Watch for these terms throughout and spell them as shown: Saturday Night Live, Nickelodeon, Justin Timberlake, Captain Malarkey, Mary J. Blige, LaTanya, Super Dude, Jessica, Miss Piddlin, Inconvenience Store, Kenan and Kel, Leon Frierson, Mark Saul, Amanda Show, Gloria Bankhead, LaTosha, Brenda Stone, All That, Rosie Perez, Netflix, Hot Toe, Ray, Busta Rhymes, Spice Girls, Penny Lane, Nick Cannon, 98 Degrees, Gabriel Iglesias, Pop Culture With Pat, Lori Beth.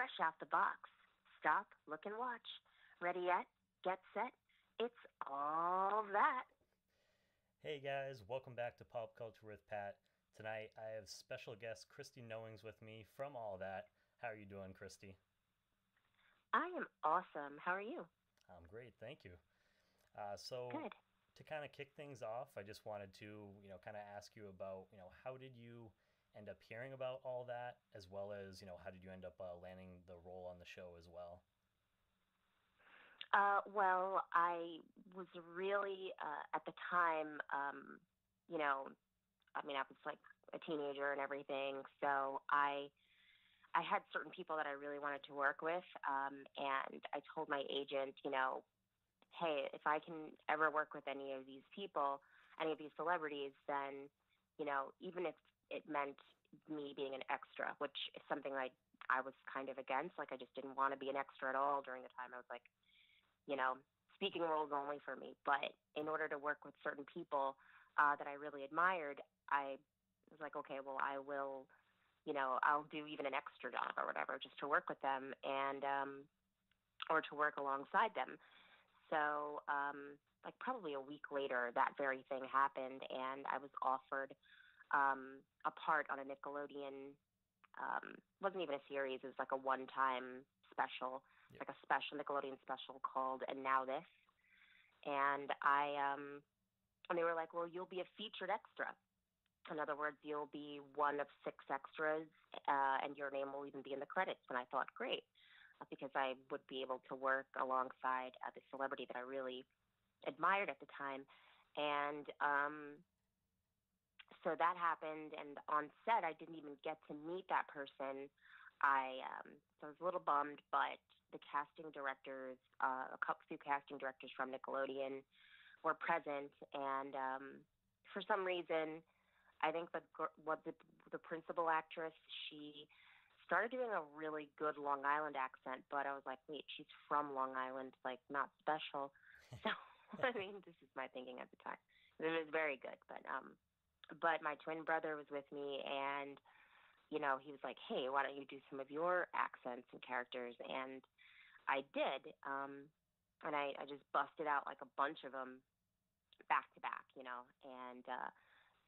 fresh out the box. Stop, look, and watch. Ready yet? Get set. It's all that. Hey guys, welcome back to Pop Culture with Pat. Tonight I have special guest Christy Knowings with me from All That. How are you doing, Christy? I am awesome. How are you? I'm great, thank you. Good. To kind of kick things off, I just wanted to, kind of ask you about, how did you end up hearing about All That, as well as, how did you end up landing the role on the show as well? Well, I was really, at the time, I was like a teenager and everything. So I had certain people that I really wanted to work with. And I told my agent, hey, if I can ever work with any of these people, any of these celebrities, then, even if it meant me being an extra, which is something I was kind of against. Like, I just didn't want to be an extra at all during the time. I was like, speaking roles only for me. But in order to work with certain people that I really admired, I was like, okay, well, I will, I'll do even an extra job or whatever just to work with them and or to work alongside them. So like probably a week later, that very thing happened, and I was offered a part on a Nickelodeon, wasn't even a series, it was like a one-time special, yep. Like a special Nickelodeon special called And Now This. And and they were like, well, you'll be a featured extra. In other words, you'll be one of 6 extras, and your name will even be in the credits. And I thought, great, because I would be able to work alongside the celebrity that I really admired at the time. And so that happened, and on set, I didn't even get to meet that person. I was a little bummed, but the casting directors, a few casting directors from Nickelodeon were present, and for some reason, I think the principal actress, she started doing a really good Long Island accent, but I was like, wait, she's from Long Island, like not special. So, I mean, this is my thinking at the time. It was very good, but my twin brother was with me, and he was like, hey, why don't you do some of your accents and characters? And I did, and I just busted out like a bunch of them back to back, and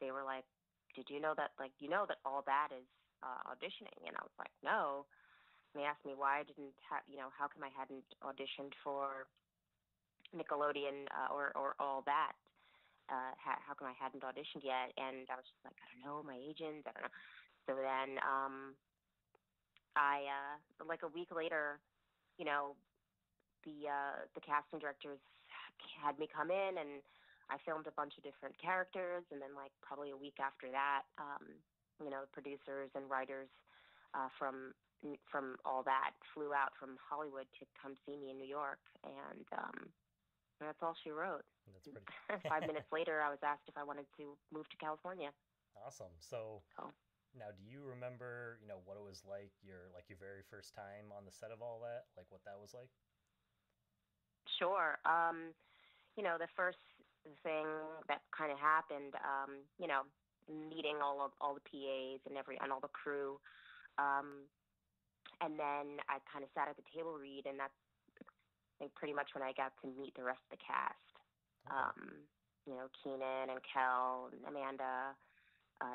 they were like, did you know that, like, that All That is auditioning? And I was like, no. And they asked me why I didn't have, how come I hadn't auditioned for Nickelodeon or All That? How come I hadn't auditioned yet? And I was just like, I don't know, my agent, I don't know. So then I like a week later, the casting directors had me come in, and I filmed a bunch of different characters. And then like probably a week after that, the producers and writers from All That flew out from Hollywood to come see me in New York. And that's all she wrote. That's pretty. 5 minutes later, I was asked if I wanted to move to California. Awesome. So now, do you remember, what it was like, your very first time on the set of All That, like what that was like? Sure. The first thing that kind of happened, meeting all the PAs and all the crew. And then I kind of sat at the table read, and that's, I think, pretty much when I got to meet the rest of the cast. Okay. Kenan and Kel, and Amanda,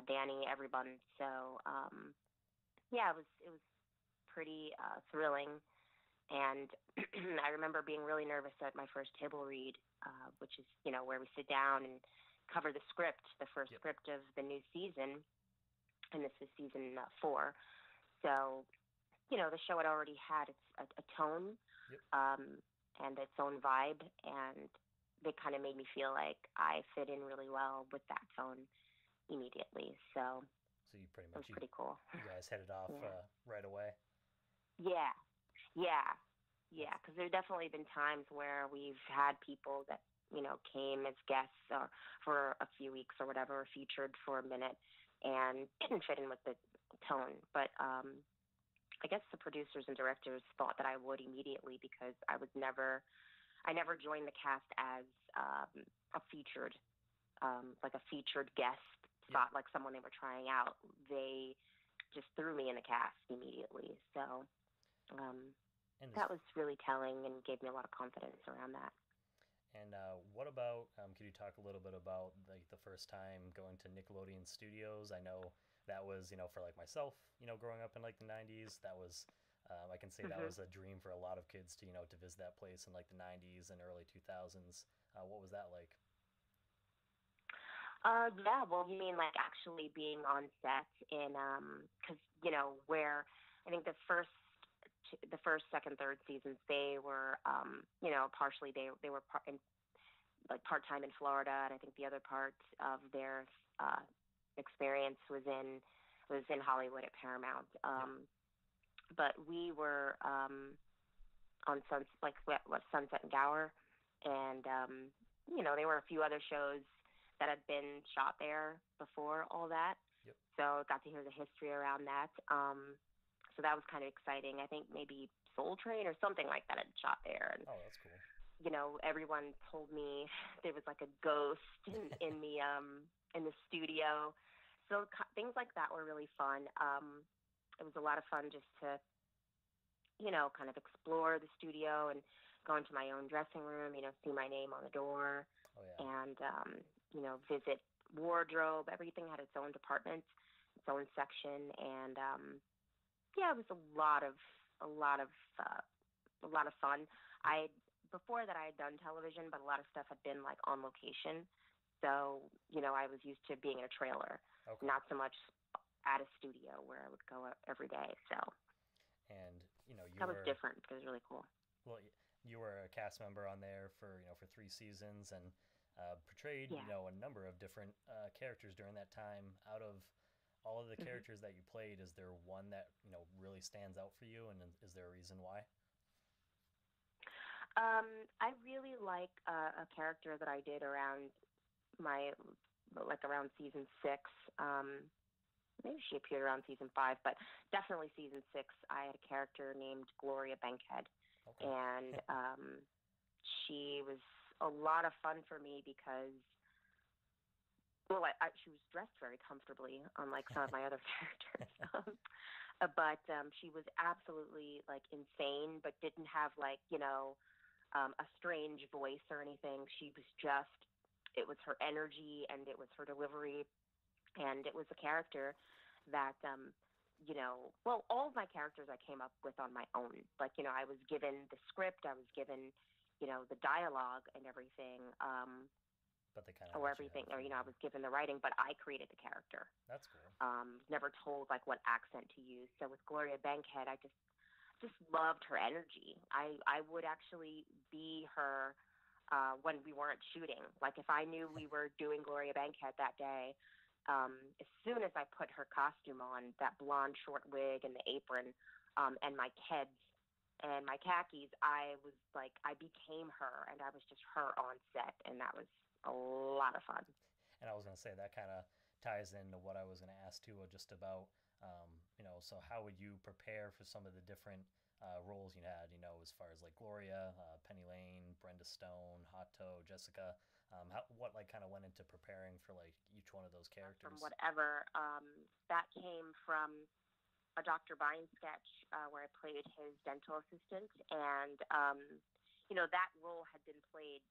Danny, everyone. So, it was pretty thrilling. And I remember being really nervous at my first table read, which is, where we sit down and cover the script, the first yep. script of the new season. And this is season 4. So, the show had already had its a tone yep. And its own vibe. And they kind of made me feel like I fit in really well with that tone immediately. So you pretty much, it was pretty cool. You guys headed off yeah. Right away. Yeah. Because there've definitely been times where we've had people that came as guests or for a few weeks or whatever, or featured for a minute, and didn't fit in with the tone. But I guess the producers and directors thought that I would immediately, because I never joined the cast as a featured guest spot, yeah. like someone they were trying out. They just threw me in the cast immediately. So That was really telling and gave me a lot of confidence around that. And what about, could you talk a little bit about like the first time going to Nickelodeon Studios? I know that was, for like myself, growing up in like the 90s, that was, I can say that was a dream for a lot of kids to, to visit that place in like the 90s and early 2000s. What was that like? Yeah, well, you mean like actually being on set in, cause where I think the first, second, third seasons, they were, partially they were part-time in Florida. And I think the other part of their experience was in Hollywood at Paramount. But we were on Sunset and Gower. And, there were a few other shows that had been shot there before All That. Yep. So got to hear the history around that. So that was kind of exciting. I think maybe Soul Train or something like that had shot there. And, oh, that's cool. Everyone told me there was like a ghost in the studio. So things like that were really fun. It was a lot of fun just to, kind of explore the studio and go into my own dressing room, see my name on the door. Oh, yeah. And, visit wardrobe. Everything had its own department, its own section. And, yeah, it was a lot of fun. Before that I had done television, but a lot of stuff had been like on location. So, I was used to being in a trailer, okay, not so much at a studio where I would go up every day. So, and that was different. It was really cool. Well, you were a cast member on there for, for 3 seasons and, portrayed, yeah, a number of different, characters during that time. Out of all of the characters that you played, is there one that, really stands out for you? And is there a reason why? I really like a character that I did around season 6. Maybe she appeared around season 5, but definitely season 6. I had a character named Gloria Bankhead. Okay. And she was a lot of fun for me because, well, she was dressed very comfortably, unlike some of my other characters. But she was absolutely, like, insane, but didn't have, like, a strange voice or anything. She was just, it was her energy and it was her delivery. And it was a character that, all of my characters I came up with on my own. Like, I was given the script, I was given, the dialogue and everything, I was given the writing, but I created the character. That's cool. Never told like what accent to use. So with Gloria Bankhead, I just loved her energy. I would actually be her when we weren't shooting. Like if I knew we were doing Gloria Bankhead that day, as soon as I put her costume on, that blonde short wig and the apron, and my kids and my khakis, I became her, and I was just her on set, and that was a lot of fun. And I was going to say that kind of ties into what I was going to ask too, just about, so how would you prepare for some of the different roles you had, as far as like Gloria, Penny Lane, Brenda Stone, Hot Toe, Jessica, what like kind of went into preparing for like each one of those characters? From whatever, that came from a Dr. Bynes sketch where I played his dental assistant, and, that role had been played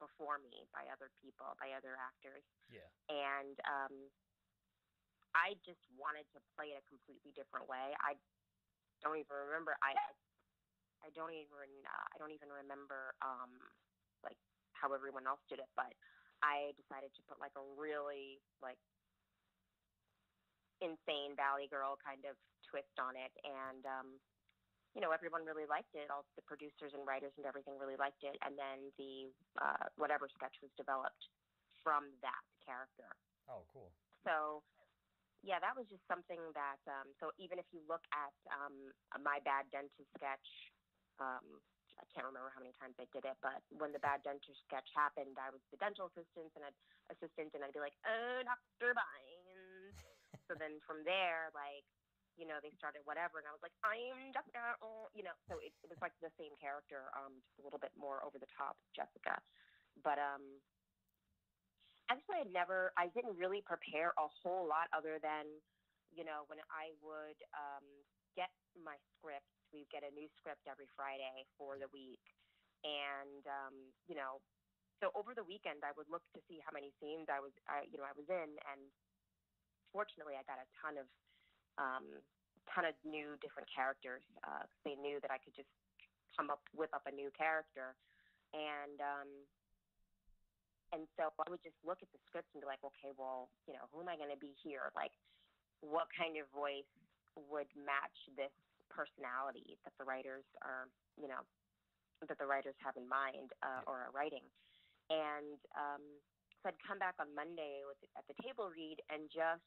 before me by other people, by other actors. Yeah. And I just wanted to play it a completely different way. I don't even remember. I don't even remember like how everyone else did it, but I decided to put like a really like insane Valley Girl kind of twist on it, and everyone really liked it. All the producers and writers and everything really liked it. And then the whatever sketch was developed from that character. Oh, cool. So, yeah, that was just something that, so even if you look at my Bad Dentist sketch, I can't remember how many times I did it, but when the Bad Dentist sketch happened, I was the dental assistant, and I'd be like, oh, Dr. Bynes. So then from there, like, they started whatever, and I was like, I'm Jessica, so it was like the same character, just a little bit more over the top, Jessica. But actually, I didn't really prepare a whole lot other than, when I would get my script, We get a new script every Friday for the week. And, you know, so over the weekend, I would look to see how many scenes I was in. And fortunately, I got a ton of new different characters. They knew that I could just whip up a new character. And so I would just look at the scripts and be like, okay, well, you know, who am I going to be here? Like, what kind of voice would match this personality that the writers are, you know, that the writers have in mind or are writing? And so I'd come back on Monday at the table read and just,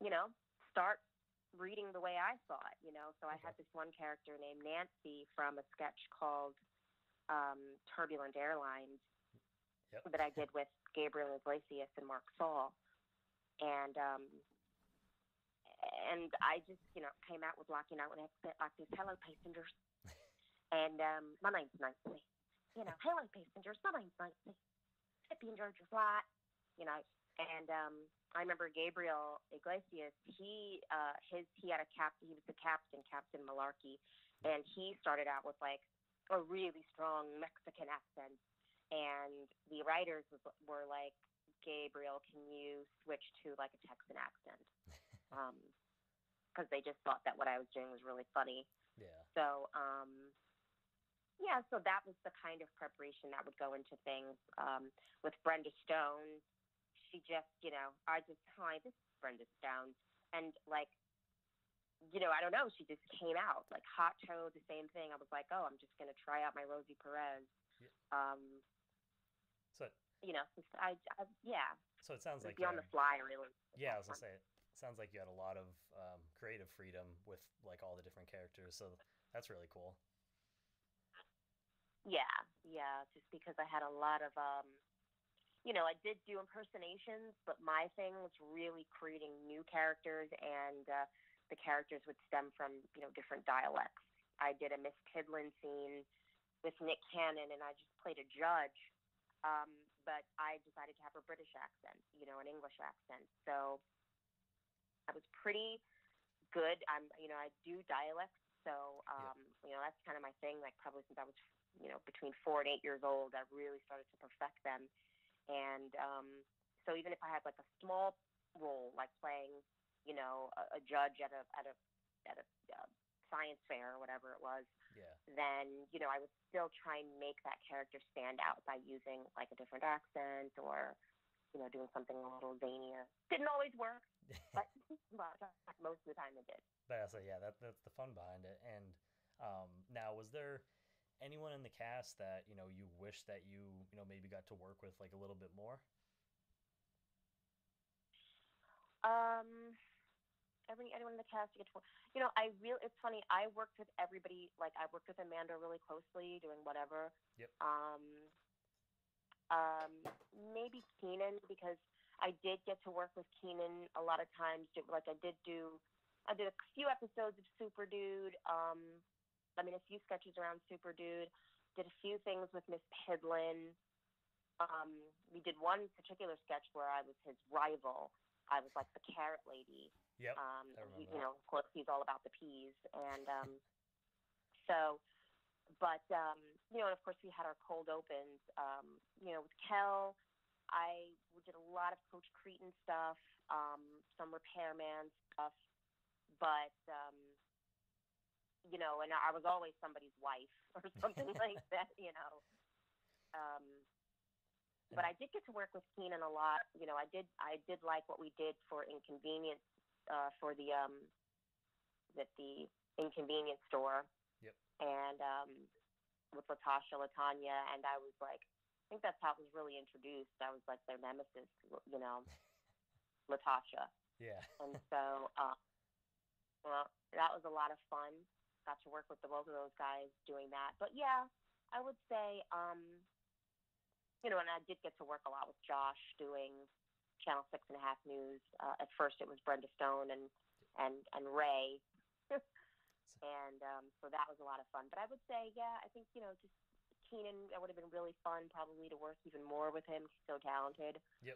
you know, start reading the way I saw it, you know. So I had this one character named Nancy from a sketch called Turbulent Airlines that I did with Gabriel Iglesias and Mark Saul. And I just, you know, came out with blocking out and I like this, hello passengers. And my name's Nancy. You know, hello passengers, my name's Nancy. Hope you enjoyed your flight. You know, and I remember Gabriel Iglesias, he was the captain, Captain Malarkey, and he started out with like a really strong Mexican accent. And the writers were like, Gabriel, can you switch to like a Texan accent? Because they just thought that what I was doing was really funny. Yeah. So, so that was the kind of preparation that would go into things. With Brenda Stone, she just, you know, hi, this is Brenda Stone. And like, you know, I don't know, she just came out. Like Hot Toe, the same thing. I was like, oh, I'm just going to try out my Rosie Perez. Yeah. So, you know, so it sounds like be on the fly, really. Yeah, I was gonna say, it sounds like you had a lot of creative freedom with like all the different characters, so that's really cool. Yeah, just because I had a lot of you know, I did do impersonations, but my thing was really creating new characters, and the characters would stem from, you know, different dialects. I did a Miss Piddlin scene with Nick Cannon, and I just played a judge, but I decided to have a British accent, you know, an English accent. So I was pretty good. I do dialects, so you know, that's kind of my thing. Like probably since I was, you know, between 4 and 8 years old, I really started to perfect them. And so even if I had like a small role, like playing, you know, a judge at a science fair or whatever it was, then, you know, I would still try and make that character stand out by using like a different accent or, you know, doing something a little zanier. Didn't always work, but most of the time it did. But so yeah, that's the fun behind it. And now, was there anyone in the cast that, you know, you wish that you know, maybe got to work with like a little bit more? Anyone in the cast you get to work. You know, it's funny. I worked with everybody. Like I worked with Amanda really closely, doing whatever. Yep. Maybe Kenan, because I did get to work with Kenan a lot of times. Like I did a few episodes of Super Dude. A few sketches around Super Dude. Did a few things with Miss Piddlin. We did one particular sketch where I was his rival. I was like the carrot lady. Yep. Of course, he's all about the peas. And you know, and of course, we had our cold opens. You know, with Kel, I did a lot of Coach Kreiton stuff, some repairman stuff. But, you know, and I was always somebody's wife or something like that, you know. But I did get to work with Kenan a lot. You know, I did like what we did for Inconvenience, the Inconvenience Store. Yep. And with LaTanya, and I think that's how it was really introduced. I was like their nemesis, you know, LaTosha. Yeah. And so, well, that was a lot of fun. Got to work with both of those guys doing that. But yeah, I would say, you know, and I did get to work a lot with Josh doing Channel 6 and a Half News. At first, it was Brenda Stone and Ray, and so that was a lot of fun. But I would say, yeah, I think, you know, just Kenan, it would have been really fun probably to work even more with him. He's so talented. Yep.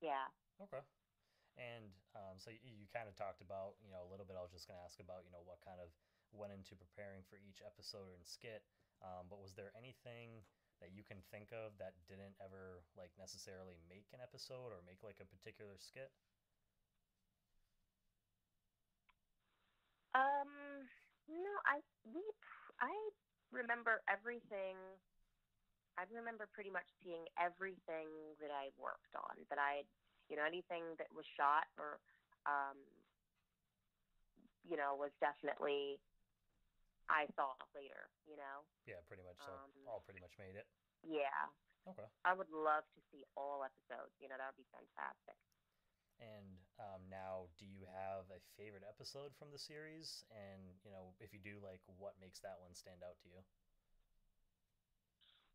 Yeah. Okay. And so you kind of talked about, you know, a little bit. I was just going to ask about, you know, what kind of went into preparing for each episode and skit. But was there anything that you can think of that didn't ever like necessarily make an episode or make like a particular skit? No, I remember everything. I remember pretty much seeing everything that I worked on, that I, you know, anything that was shot or, you know, was definitely, I saw later, you know? Yeah, pretty much. So all pretty much made it. Yeah. Okay. I would love to see all episodes. You know, that would be fantastic. And now, do you have a favorite episode from the series? And, you know, if you do, like, what makes that one stand out to you?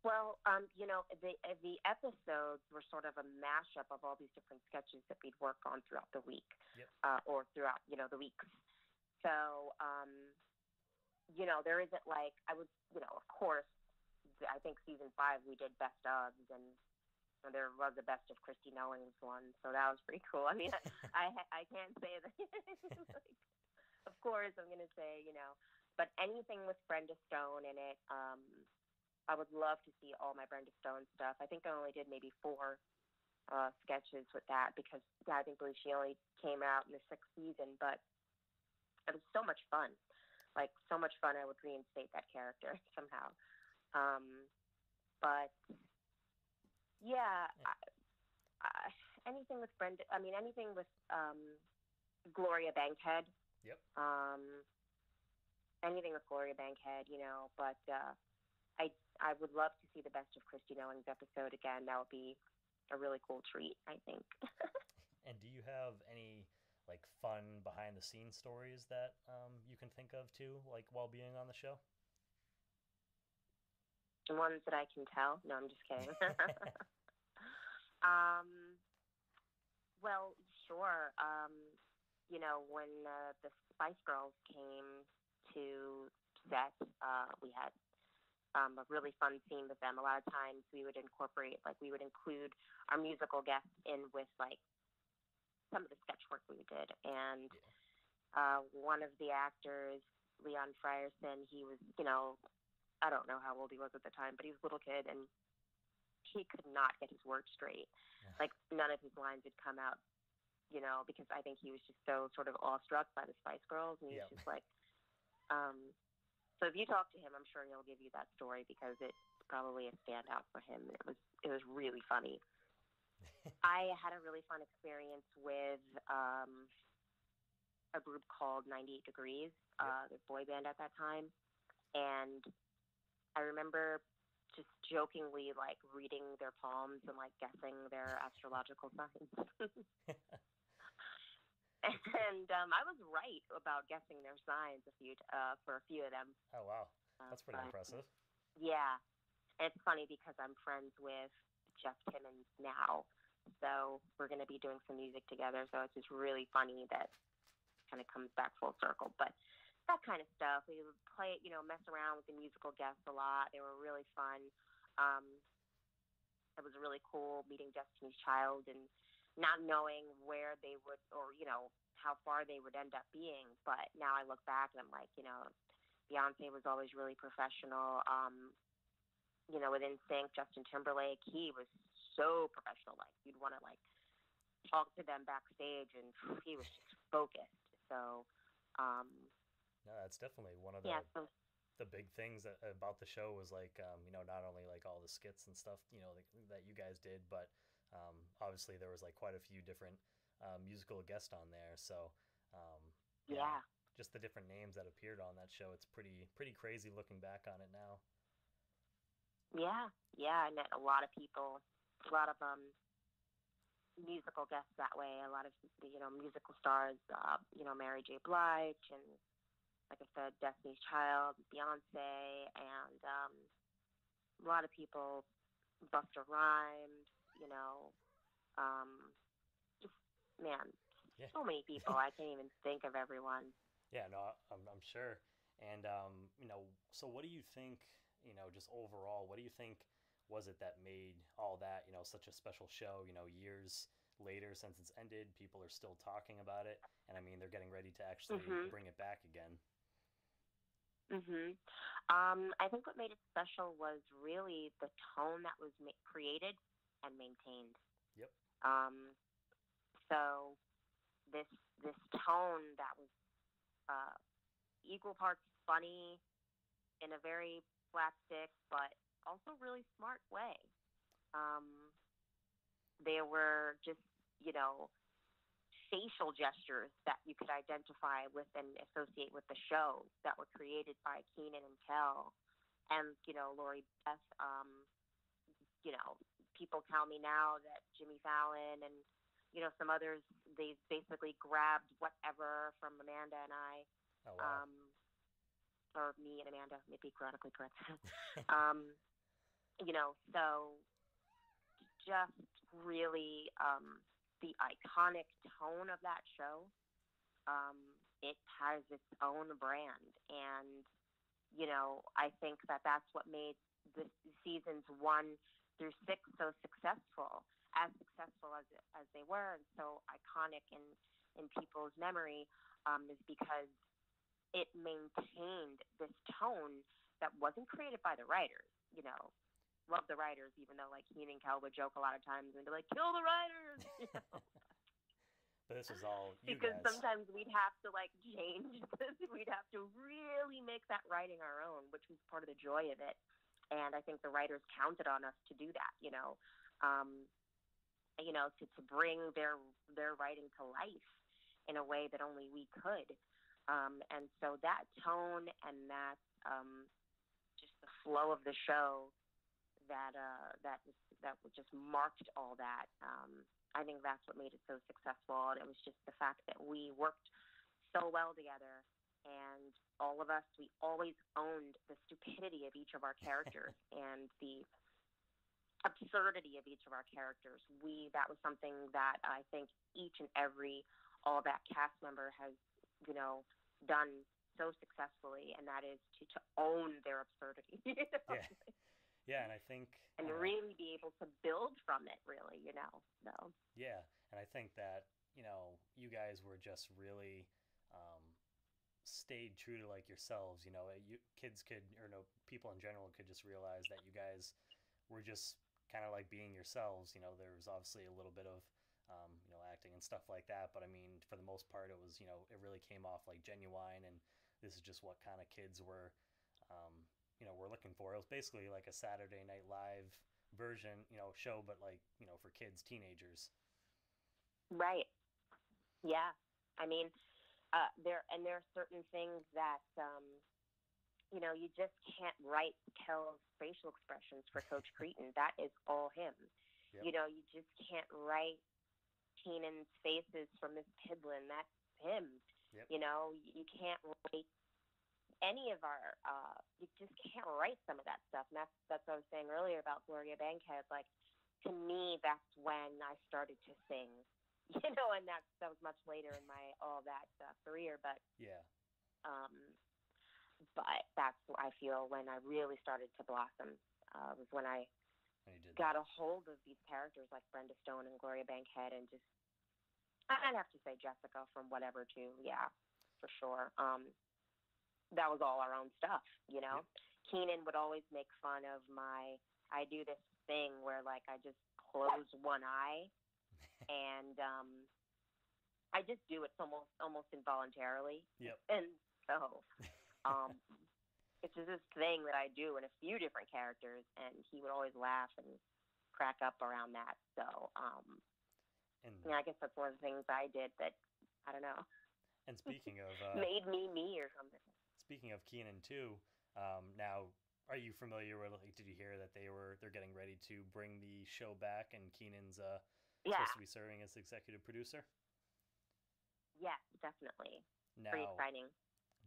Well, you know, the episodes were sort of a mashup of all these different sketches that we'd work on throughout the week. Yep. Or throughout, you know, the weeks. So, you know, there isn't like, I would, you know, of course, I think season 5 we did best ofs, and there was the best of Christy Knowings one. So that was pretty cool. I mean, I can't say that. Like, of course, I'm going to say, you know, but anything with Brenda Stone in it, I would love to see all my Brenda Stone stuff. I think I only did maybe 4 sketches with that because I think she only came out in the 6th season, but it was so much fun. Like, so much fun, I would reinstate that character somehow. But, yeah, anything with Brenda, I mean, anything with Gloria Bankhead. Yep. Anything with Gloria Bankhead, you know, but... I would love to see the best of Christy Knowings episode again. That would be a really cool treat, I think. And do you have any like fun behind the scenes stories that you can think of too, like while being on the show? The ones that I can tell? No, I'm just kidding. Well, sure. You know, when the Spice Girls came to set, we had a really fun scene with them. A lot of times we would incorporate, like we would include our musical guests in with like some of the sketch work we did. And one of the actors, Leon Frierson, he was, you know, I don't know how old he was at the time, but he was a little kid and he could not get his word straight. Yeah. Like none of his lines would come out, you know, because I think he was just so sort of awestruck by the Spice Girls. And he was just like, so if you talk to him, I'm sure he'll give you that story because it's probably a standout for him. It was really funny. I had a really fun experience with a group called 98 Degrees, the boy band at that time. And I remember just jokingly, like, reading their palms and, like, guessing their astrological signs. And I was right about guessing their signs for a few of them. Oh, wow. That's pretty impressive. Yeah. And it's funny because I'm friends with Jeff Timmons now. So we're going to be doing some music together. So it's just really funny that kind of comes back full circle. But that kind of stuff. We would play, you know, mess around with the musical guests a lot. They were really fun. It was really cool meeting Destiny's Child and not knowing where they would, or, you know, how far they would end up being. But now I look back and I'm like, you know, Beyonce was always really professional. You know, with NSYNC, Justin Timberlake, he was so professional. Like, you'd want to, like, talk to them backstage, and he was just focused. So, no, that's definitely one of the... Yeah, so, the big things about the show was, like, you know, not only, like, all the skits and stuff, you know, that you guys did, but obviously there was, like, quite a few different musical guests on there. So, yeah, just the different names that appeared on that show. It's pretty crazy looking back on it now. Yeah. Yeah. I met a lot of people, a lot of musical guests that way. A lot of, you know, musical stars, you know, Mary J. Blige and, like I said, Destiny's Child, Beyonce, and a lot of people, Busta Rhymes, you know, just, man, so many people. I can't even think of everyone. Yeah, no, I'm sure. And, you know, so what do you think, you know, just overall, what do you think was it that made All That, you know, such a special show, you know, years later, since it's ended, people are still talking about it. And I mean, they're getting ready to actually bring it back again. I think what made it special was really the tone that was created and maintained. Yep. So this tone that was equal parts funny in a very slapstick but also really smart way. There were just, you know, facial gestures that you could identify with and associate with the show that were created by Kenan and Kel and, you know, Lori Beth. You know, people tell me now that Jimmy Fallon and, you know, some others, they basically grabbed whatever from Amanda and I. Oh, wow. Or me and Amanda, maybe chronically correct. You know, so just really the iconic tone of that show, it has its own brand. And, you know, I think that that's what made the seasons 1 through 6 so successful as they were and so iconic in people's memory, is because it maintained this tone that wasn't created by the writers. You know, love the writers, even though, like, Kenan and Kel would joke a lot of times and be like, kill the writers, you know? But this is all you because guys. Sometimes we'd have to, like, change this. We'd have to really make that writing our own, which was part of the joy of it. And I think the writers counted on us to do that, you know, to bring their writing to life in a way that only we could. And so that tone and that just the flow of the show that just marked all that. I think that's what made it so successful. And it was just the fact that we worked so well together, and all of us, we always owned the stupidity of each of our characters and the absurdity of each of our characters. That was something that I think each and every All That cast member has, you know, done so successfully, and that is to own their absurdity. You know? Yeah, and I think... And really be able to build from it, really, you know. So. Yeah, and I think that, you know, you guys were just really stayed true to, like, yourselves, you know. People in general could just realize that you guys were just kind of, like, being yourselves. You know, there was obviously a little bit of, you know, acting and stuff like that, but I mean, for the most part, it was, you know, it really came off, like, genuine, and this is just what kind of kids were... you know, we're looking for. It was basically like a Saturday Night Live version, you know, show, but, like, you know, for kids, teenagers. Right. Yeah. I mean, there are certain things that, you know, you just can't write Kel's facial expressions for Coach Kreiton. That is all him. Yep. You know, you just can't write Kenan's faces for Miss Piddlin. That's him. Yep. You know, you can't write any of our, you just can't write some of that stuff. And that's what I was saying earlier about Gloria Bankhead. Like, to me, that's when I started to sing, you know, and that was much later in my All That career. But yeah, but that's what I feel when I really started to blossom, was when I got a hold of these characters like Brenda Stone and Gloria Bankhead, and just, I'd have to say Jessica from Whatever too. Yeah, for sure. That was all our own stuff, you know. Yep. Kenan would always make fun of I do this thing where, like, I just close one eye, and I just do it almost involuntarily. Yep. And so it's just this thing that I do in a few different characters, and he would always laugh and crack up around that. So and I guess that's one of the things I did that, I don't know. And speaking of... made me or something. Speaking of Kenan too, now, are you familiar with, like, did you hear that they're getting ready to bring the show back, and Kenan's supposed to be serving as executive producer? Yes, definitely. Now, pretty exciting.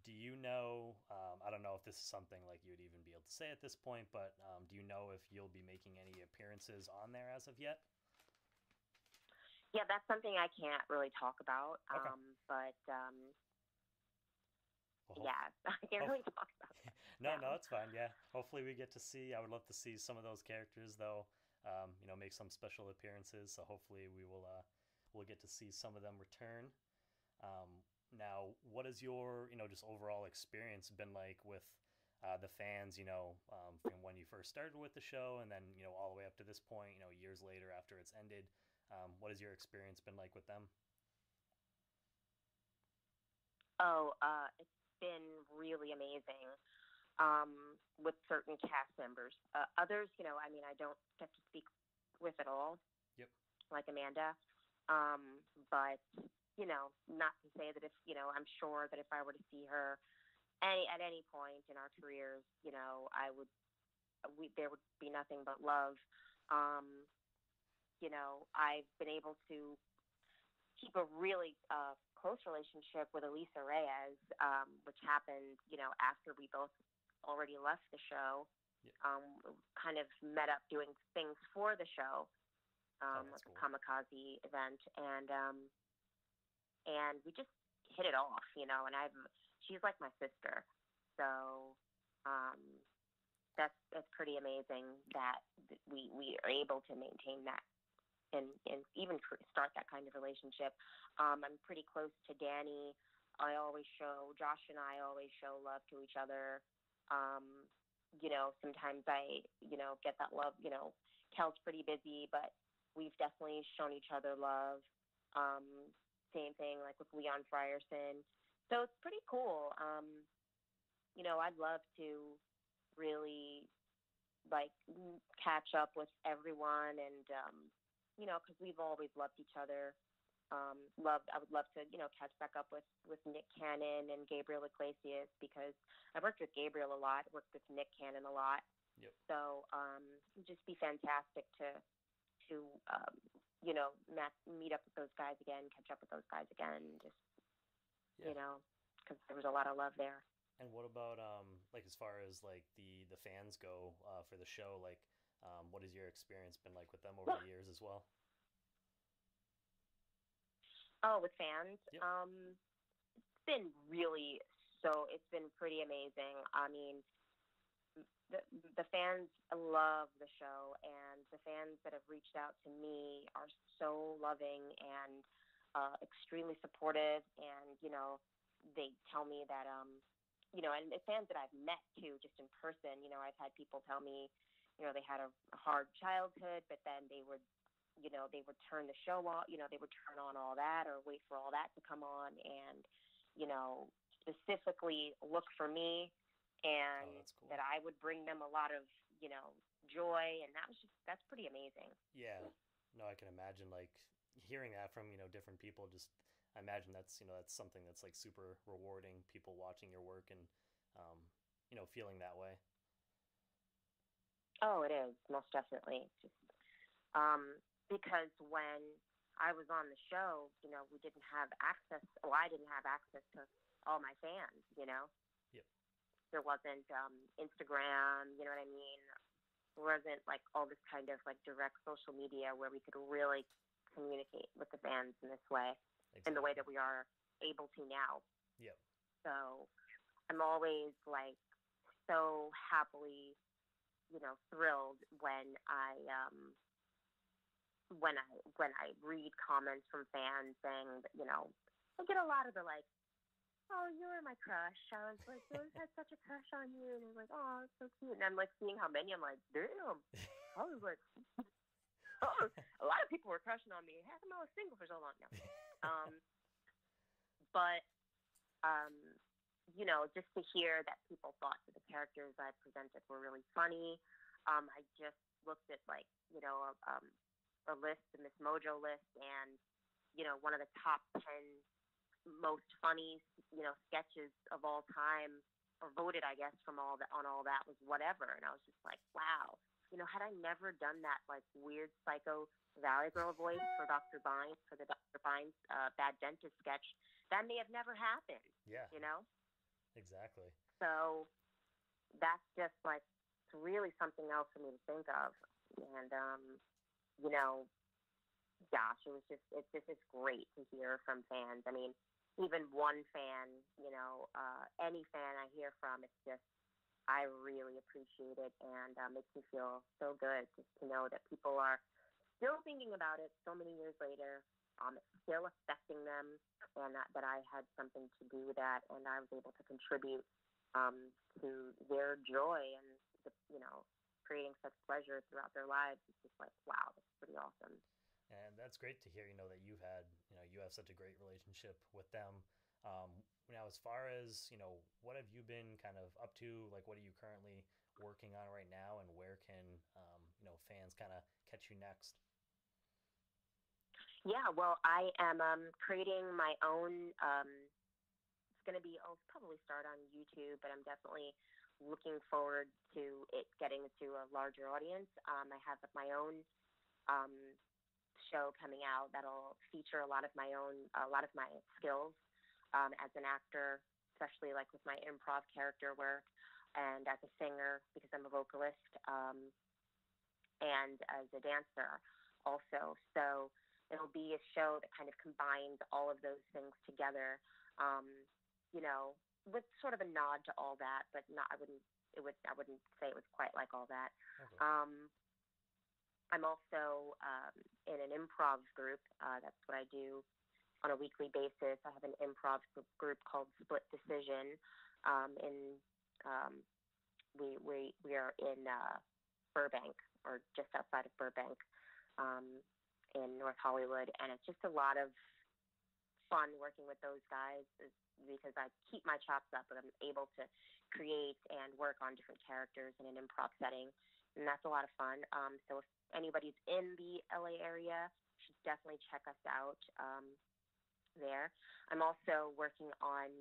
Do you know, I don't know if this is something, like, you'd even be able to say at this point, but do you know if you'll be making any appearances on there as of yet? Yeah, that's something I can't really talk about, okay. Well, yeah, I can't really talk about that. No, it's fine. Yeah, hopefully we get to see. I would love to see some of those characters, though. You know, make some special appearances. So hopefully we will we'll get to see some of them return. Now, what has your, just overall experience been like with the fans, from when you first started with the show and then, all the way up to this point, years later after it's ended? What has your experience been like with them? Oh, it's been really amazing with certain cast members. Others, I don't get to speak with at all. Yep. Like Amanda. But, not to say that if, I'm sure that if I were to see her at any point in our careers, there would be nothing but love. I've been able to keep a really close relationship with Elisa Reyes, which happened, after we both already left the show. Yeah. Kind of met up doing things for the show, like a kamikaze event, and we just hit it off, and she's like my sister, so that's pretty amazing that we are able to maintain that and even start that kind of relationship. I'm pretty close to Danny. Josh and I always show love to each other. Sometimes I, get that love, Kel's pretty busy, but we've definitely shown each other love. Same thing, like with Leon Frierson. So it's pretty cool. I'd love to really catch up with everyone and, cause we've always loved each other. I would love to, catch back up with Nick Cannon and Gabriel Iglesias, because I've worked with Gabriel a lot, worked with Nick Cannon a lot. Yep. So, it'd just be fantastic to meet up with those guys again, catch up with those guys again, cause there was a lot of love there. And what about, as far as the fans go, for the show, what has your experience been like with them over the years as well? Oh, with fans? Yep. It's been pretty amazing. I mean, the fans love the show, and the fans that have reached out to me are so loving and extremely supportive. And, they tell me that, and the fans that I've met too, just in person, I've had people tell me, they had a hard childhood, but then they would, they would turn the show on, they would turn on All That or wait for All That to come on and, specifically look for me and that's cool. That I would bring them a lot of, joy. And that's pretty amazing. Yeah, no, I can imagine hearing that from, different people. Just, I imagine that's, that's something that's super rewarding, people watching your work and, feeling that way. Oh, it is most definitely. Just, because when I was on the show, we didn't have access, I didn't have access to all my fans, Yep. There wasn't Instagram, you know what I mean? There wasn't all this kind of direct social media where we could really communicate with the fans in this way, exactly. In the way that we are able to now. Yep. So I'm always so happily, thrilled when I read comments from fans saying that, I get a lot of the oh, you were my crush. I was I always had such a crush on you. And I was oh, it's so cute. And I'm seeing how many, I'm damn. I was oh, a lot of people were crushing on me. How come I was single for so long now? Just to hear that people thought that the characters I presented were really funny. I just looked at a list, the Miss Mojo list, and one of the top 10 most funny sketches of all time, or voted, I guess, from All That was Whatever, and I was just wow, had I never done that weird psycho Valley Girl voice for Dr. Bynes, for the Dr. Bynes Bad Dentist sketch, that may have never happened. Yeah, exactly. So that's just it's really something else for me to think of, and gosh, it's great to hear from fans. I mean, even one fan, any fan I hear from, it's just, I really appreciate it, and makes me feel so good just to know that people are still thinking about it so many years later, still affecting them, and that I had something to do with that, and I was able to contribute to their joy and, creating such pleasure throughout their lives. It's just like, wow, that's pretty awesome. And that's great to hear, that you've had, you have such a great relationship with them. Now, as far as, what have you been kind of up to? Like, what are you currently working on right now, and where can, fans kind of catch you next? Yeah, well, I am creating my own, it's going to be, I'll probably start on YouTube, but I'm definitely looking forward to it getting to a larger audience. I have my own show coming out that'll feature a lot of my skills as an actor, especially like with my improv character work, and as a singer, because I'm a vocalist, and as a dancer also. So it'll be a show that kind of combines all of those things together, with sort of a nod to All That, but I wouldn't say it was quite like All That. Okay. I'm also in an improv group. That's what I do on a weekly basis. I have an improv group called Split Decision. We are in Burbank, or just outside of Burbank, in North Hollywood, and it's just a lot of fun working with those guys because I keep my chops up, but I'm able to create and work on different characters in an improv setting, and that's a lot of fun. So if anybody's in the LA area, should definitely check us out there. I'm also working on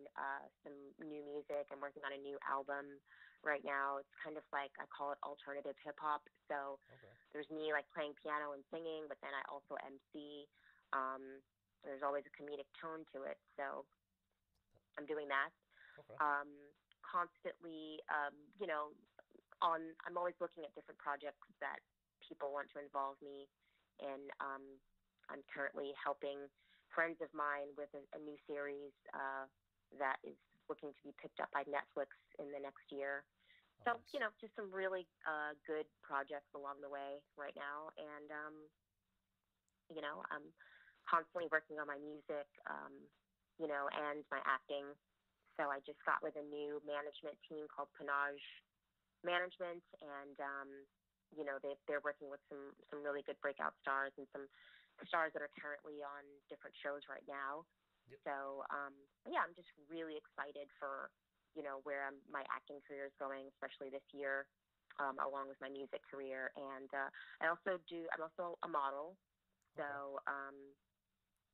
some new music. I'm working on a new album right now. It's kind of like, I call it alternative hip hop. So okay. There's me like playing piano and singing, but then I also MC. There's always a comedic tone to it. So I'm doing that. Okay. Constantly, I'm always looking at different projects that people want to involve me in. I'm currently helping friends of mine with a new series that is looking to be picked up by Netflix in the next year. So, nice. Just some really good projects along the way right now. And, I'm constantly working on my music, and my acting. So I just got with a new management team called Panache Management, and, they're working with some really good breakout stars and some stars that are currently on different shows right now. Yep. So, I'm just really excited for, where my acting career is going, especially this year, along with my music career. And I'm also a model. So I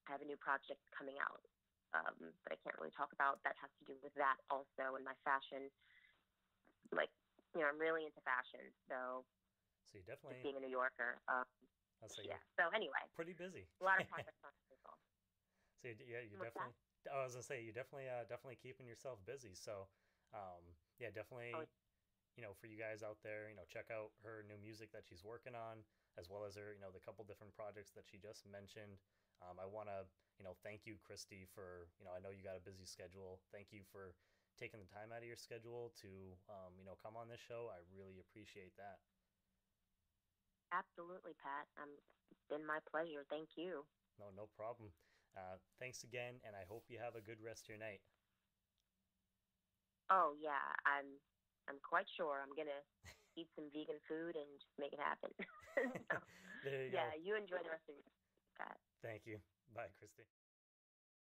have a new project coming out that I can't really talk about that has to do with that also, and my fashion. Like, I'm really into fashion. So you definitely, being a New Yorker. Yeah. So anyway, pretty busy. A lot of projects on people. So you definitely. That? I was gonna say, you definitely keeping yourself busy. So, definitely. Oh. For you guys out there, check out her new music that she's working on, as well as her, the couple different projects that she just mentioned. I want to, thank you, Christy, for, I know you got a busy schedule. Thank you for taking the time out of your schedule to, come on this show. I really appreciate that. Absolutely, Pat. It's been my pleasure. Thank you. No problem. Thanks again, and I hope you have a good rest of your night. Oh yeah, I'm quite sure I'm gonna eat some vegan food and just make it happen. There you go. Yeah, you enjoy the rest of your night, Pat. Thank you. Bye, Christy.